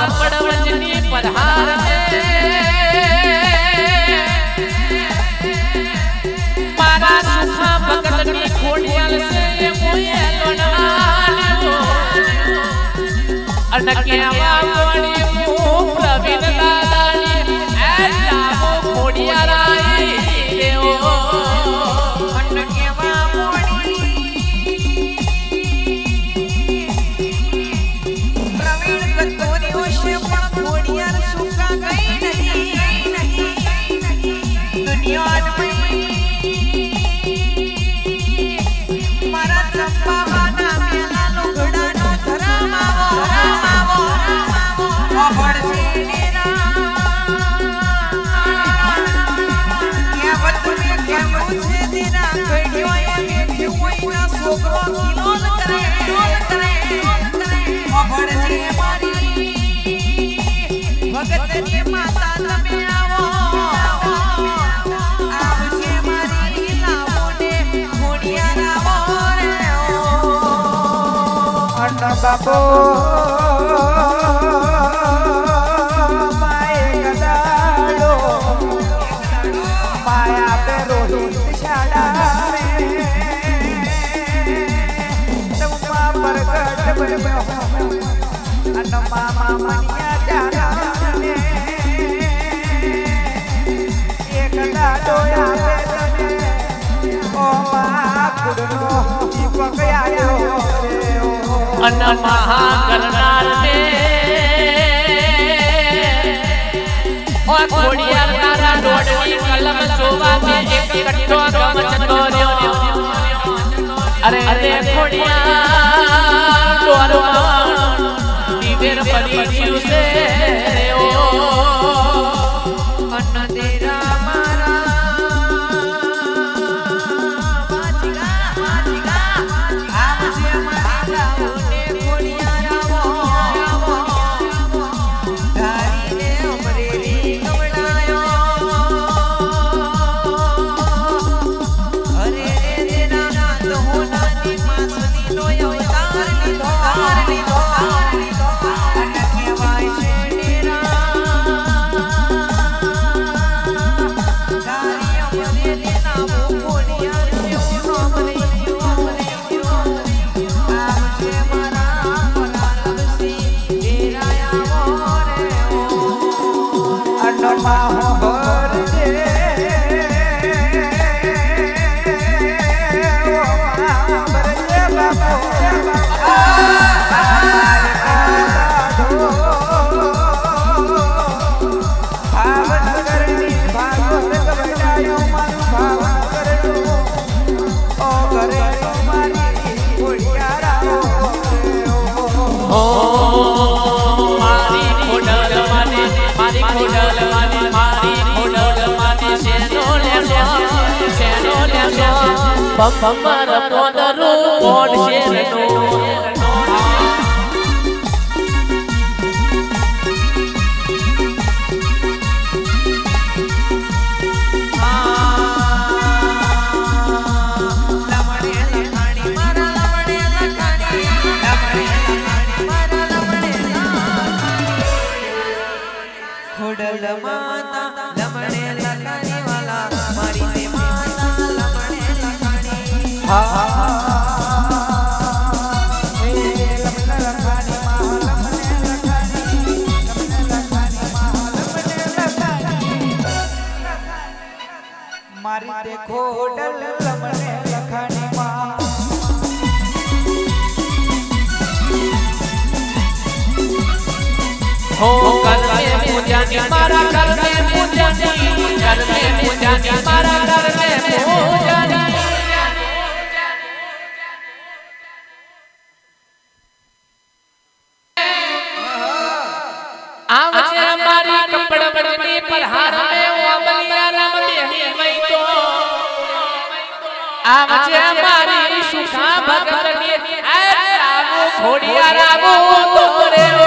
कपड़ वजनी पधार मारा सुखा बगलनी खोड़ियल से मुये लोनालो अटके आवाड़ी मो प्रवीण लालानी ऐ जाबो खोड़िया राई रे ओ अटके आवाड़ी बाबो माए गदाड़ो माया पे रोहित शाला मामा मनिया जाना एक दाड़ो ओ माँ कुड़ो दीपक आया अन्न महाकरनाल में और कोड़िया तारा डोडली कलम शोभा में एक कट्टो गम चतोरियो अरे अरे कोड़िया डोरो दीवेर परिचिव से ओ अन्न तेरा मारा बाजिगा बाजिगा आम से मारा Bambara podaru pod sherano khodal mata lamane lakani wala mari de mata ha ha ha he lamna rakhani lamna rakhani mari dekho dal lamne rakhani ma ho karne pujani mara karne pujani mara karne pujani आवजे हमारी सुखा भगतनी ऐ रामो घोड़िया रामो तो रे ओ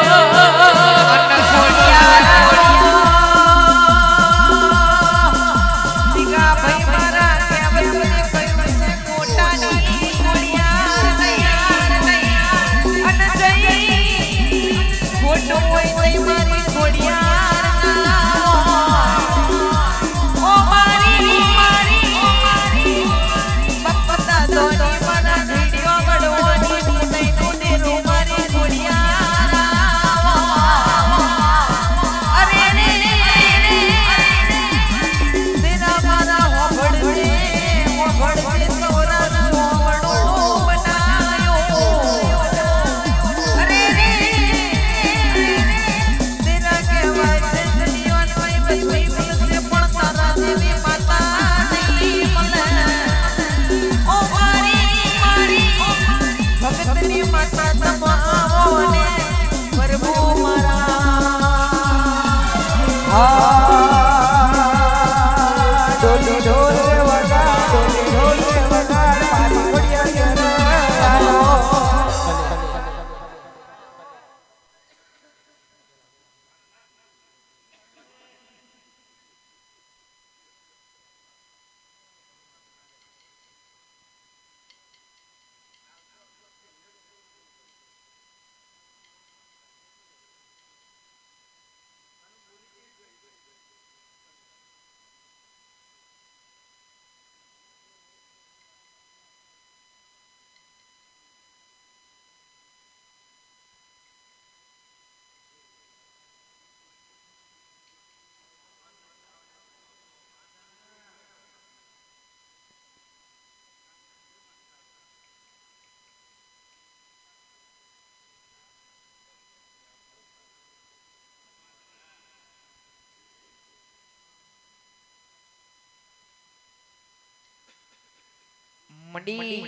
मंडी मांगता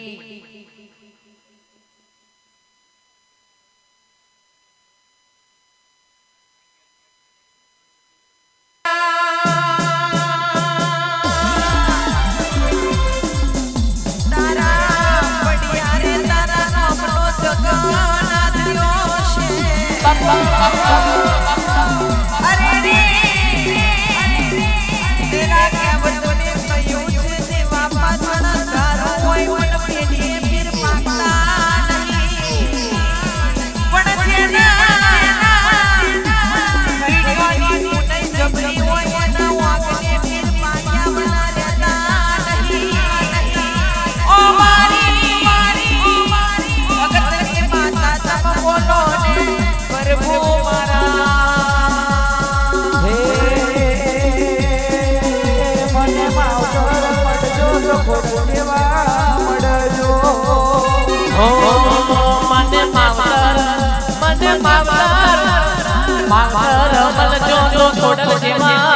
रमल जो तो छोड़ के मां।